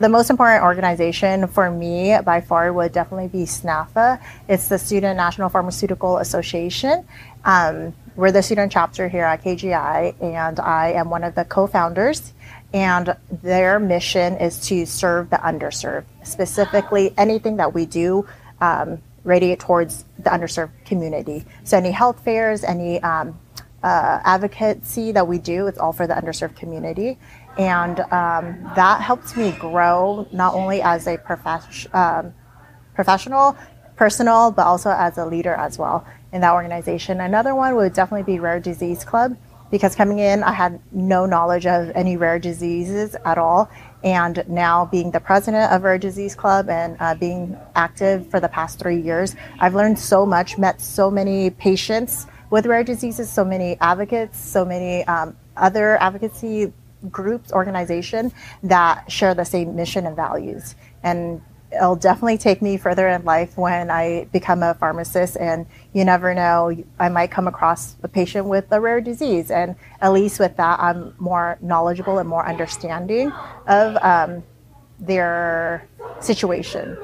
The most important organization for me by far would definitely be SNAPhA. It's the Student National Pharmaceutical Association. We're the student chapter here at KGI, and I am one of the co-founders, and their mission is to serve the underserved. Specifically, anything that we do radiate towards the underserved community. So any health fairs, any advocacy that we do, it's all for the underserved community. And that helps me grow not only as a professional, personal, but also as a leader as well in that organization. Another one would definitely be Rare Disease Club, because coming in, I had no knowledge of any rare diseases at all. And now being the president of Rare Disease Club and being active for the past 3 years, I've learned so much, met so many patients with rare diseases, so many advocates, so many other advocacy groups, organizations that share the same mission and values. And it'll definitely take me further in life when I become a pharmacist, and you never know, I might come across a patient with a rare disease, and at least with that, I'm more knowledgeable and more understanding of their situation.